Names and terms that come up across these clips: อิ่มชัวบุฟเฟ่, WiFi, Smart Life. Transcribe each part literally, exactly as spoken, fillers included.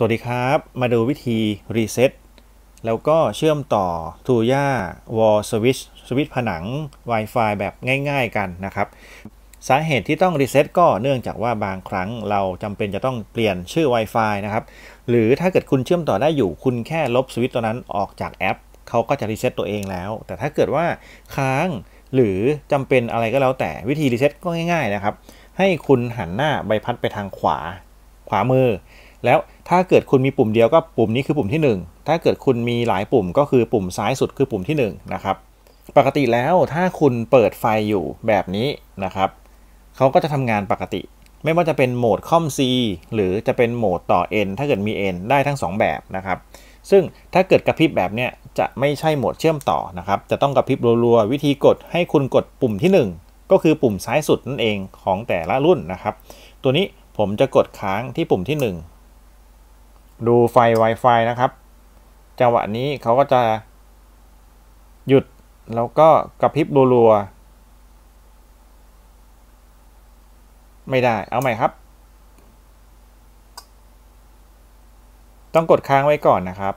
สวัสดีครับมาดูวิธีรีเซ็ตแล้วก็เชื่อมต่อทูย่าวอลสวิตช์สวิตช์ผนัง Wi-Fi แบบง่ายๆกันนะครับสาเหตุที่ต้องรีเซ็ตก็เนื่องจากว่าบางครั้งเราจำเป็นจะต้องเปลี่ยนชื่อ Wi-Fi นะครับหรือถ้าเกิดคุณเชื่อมต่อได้อยู่คุณแค่ลบสวิตช์ตัวนั้นออกจากแอปเขาก็จะรีเซ็ตตัวเองแล้วแต่ถ้าเกิดว่าค้างหรือจำเป็นอะไรก็แล้วแต่วิธีรีเซ็ตก็ง่ายๆนะครับให้คุณหันหน้าใบพัดไปทางขวาขวามือแล้วถ้าเกิดคุณมีปุ่มเดียวก็ปุ่มนี้คือปุ่มที่หนึ่งถ้าเกิดคุณมีหลายปุ่มก็คือปุ่มซ้ายสุดคือปุ่มที่หนึ่งนะครับปกติแล้วถ้าคุณเปิดไฟอยู่แบบนี้นะครับเขาก็จะทำงานปกติไม่ว่าจะเป็นโหมดคอม C หรือจะเป็นโหมดต่อ N ถ้าเกิดมี N ได้ทั้งสองแบบนะครับซึ่งถ้าเกิดกระพริบแบบเนี้ยจะไม่ใช่โหมดเชื่อมต่อนะครับจะต้องกระพริบรัวๆวิธีกดให้คุณกดปุ่มที่หนึ่งก็คือปุ่มซ้ายสุดนั่นเองของแต่ละรุ่นนะครับตัวนี้ผมจะกดค้างที่ปุ่มที่หนึ่งดูไฟ Wi-Fi นะครับจังหวะนี้เขาก็จะหยุดแล้วก็กระพริบรัวๆไม่ได้เอาใหม่ครับต้องกดค้างไว้ก่อนนะครับ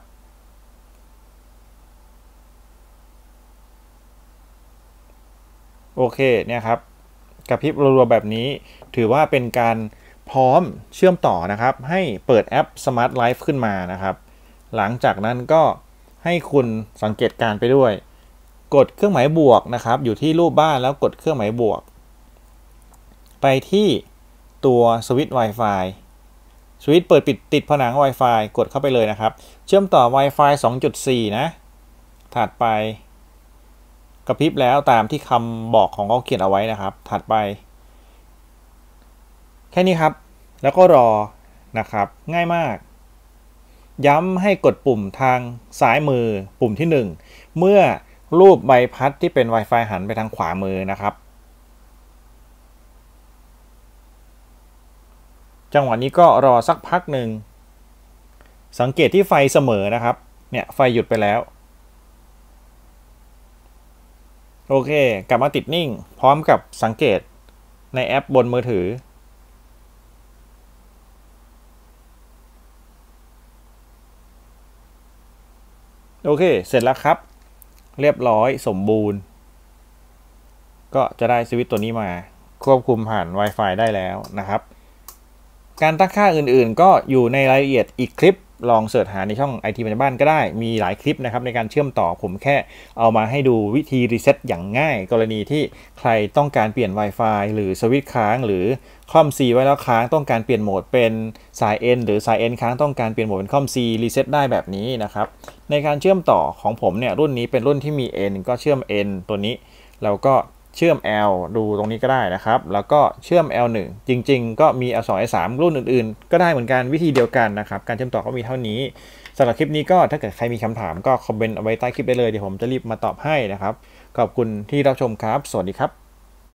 โอเคเนี่ยครับกระพริบรัวๆแบบนี้ถือว่าเป็นการพร้อมเชื่อมต่อนะครับให้เปิดแอป Smart Life ขึ้นมานะครับหลังจากนั้นก็ให้คุณสังเกตการไปด้วยกดเครื่องหมายบวกนะครับอยู่ที่รูปบ้านแล้วกดเครื่องหมายบวกไปที่ตัวสวิตช์ Wi-Fi สวิตช์เปิดปิดติดผนัง Wi-Fi กดเข้าไปเลยนะครับเชื่อมต่อ Wi-Fi สองจุดสี่ นะถัดไปกระพริบแล้วตามที่คำบอกของเขาเขียนเอาไว้นะครับถัดไปแค่นี้ครับแล้วก็รอนะครับง่ายมากย้ำให้กดปุ่มทางซ้ายมือปุ่มที่หนึ่งเมื่อรูปใบพัดที่เป็น Wi-Fi หันไปทางขวามือนะครับจังหวะนี้ก็รอสักพักหนึ่งสังเกตที่ไฟเสมอนะครับเนี่ยไฟหยุดไปแล้วโอเคกลับมาติดนิ่งพร้อมกับสังเกตในแอปบนมือถือโอเคเสร็จแล้วครับเรียบร้อยสมบูรณ์ก็จะได้สวิตช์ตัวนี้มาควบคุมผ่าน Wi-Fi ได้แล้วนะครับการตั้งค่าอื่นๆก็อยู่ในรายละเอียดอีกคลิปลองเสิร์ชหาในช่อง ไอ ที ปัจจุบันก็ได้มีหลายคลิปนะครับในการเชื่อมต่อผมแค่เอามาให้ดูวิธีรีเซ็ตอย่างง่ายกรณีที่ใครต้องการเปลี่ยน Wi-Fi หรือสวิตช์ค้างหรือคอม C ไว้แล้วค้างต้องการเปลี่ยนโหมดเป็นสาย N หรือสาย N ค้างต้องการเปลี่ยนโหมดเป็นคอม C รีเซ็ตได้แบบนี้นะครับในการเชื่อมต่อของผมเนี่ยรุ่นนี้เป็นรุ่นที่มี N ก็เชื่อม N ตัวนี้แล้วก็เชื่อม L ดูตรงนี้ก็ได้นะครับแล้วก็เชื่อม แอล หนึ่ง จริงๆก็มี แอล สอง แอล สาม รุ่นอื่นๆก็ได้เหมือนกันวิธีเดียวกันนะครับการเชื่อมต่อก็มีเท่านี้สำหรับคลิปนี้ก็ถ้าเกิดใครมีคำถามก็คอมเมนต์เอาไว้ใต้คลิปได้เลยเดี๋ยวผมจะรีบมาตอบให้นะครับขอบคุณที่รับชมครับสวัสดีครับ